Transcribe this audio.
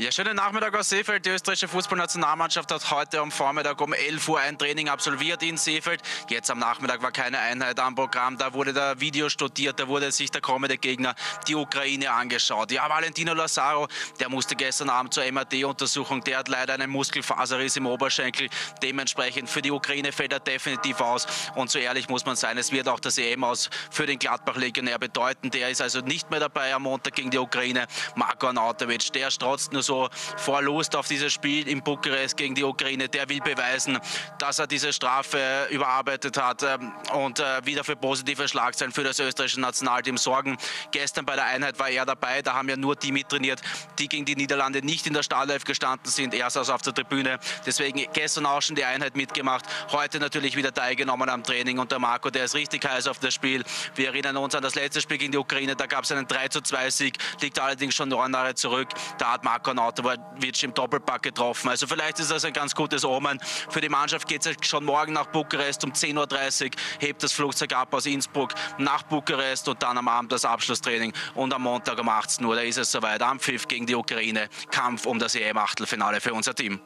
Ja, schönen Nachmittag aus Seefeld. Die österreichische Fußballnationalmannschaft hat heute am Vormittag um 11 Uhr ein Training absolviert in Seefeld. Jetzt am Nachmittag war keine Einheit am Programm. Da wurde der Video studiert, da wurde sich der kommende Gegner, die Ukraine, angeschaut. Ja, Valentino Lazaro, der musste gestern Abend zur MRT-Untersuchung. Der hat leider einen Muskelfaserriss im Oberschenkel. Dementsprechend für die Ukraine fällt er definitiv aus. Und so ehrlich muss man sein, es wird auch das EM aus für den Gladbach-Legionär bedeuten. Der ist also nicht mehr dabei am Montag gegen die Ukraine. Marko Arnautovic, der strotzt nur so vor Lust auf dieses Spiel in Bukarest gegen die Ukraine. Der will beweisen, dass er diese Strafe überarbeitet hat und wieder für positive Schlagzeilen für das österreichische Nationalteam sorgen. Gestern bei der Einheit war er dabei. Da haben ja nur die mittrainiert, die gegen die Niederlande nicht in der Startelf gestanden sind. Er saß auf der Tribüne. Deswegen gestern auch schon die Einheit mitgemacht. Heute natürlich wieder teilgenommen am Training. Und der Marco, der ist richtig heiß auf das Spiel. Wir erinnern uns an das letzte Spiel gegen die Ukraine. Da gab es einen 3:2-Sieg. Liegt allerdings schon 9 Jahre zurück. Da hat Marko Arnautovic im Doppelpack getroffen. Also vielleicht ist das ein ganz gutes Omen. Für die Mannschaft geht es schon morgen nach Bukarest um 10:30 Uhr. Hebt das Flugzeug ab aus Innsbruck nach Bukarest und dann am Abend das Abschlusstraining. Und am Montag um 18 Uhr, da ist es soweit. Am Pfiff gegen die Ukraine. Kampf um das EM-Achtelfinale für unser Team.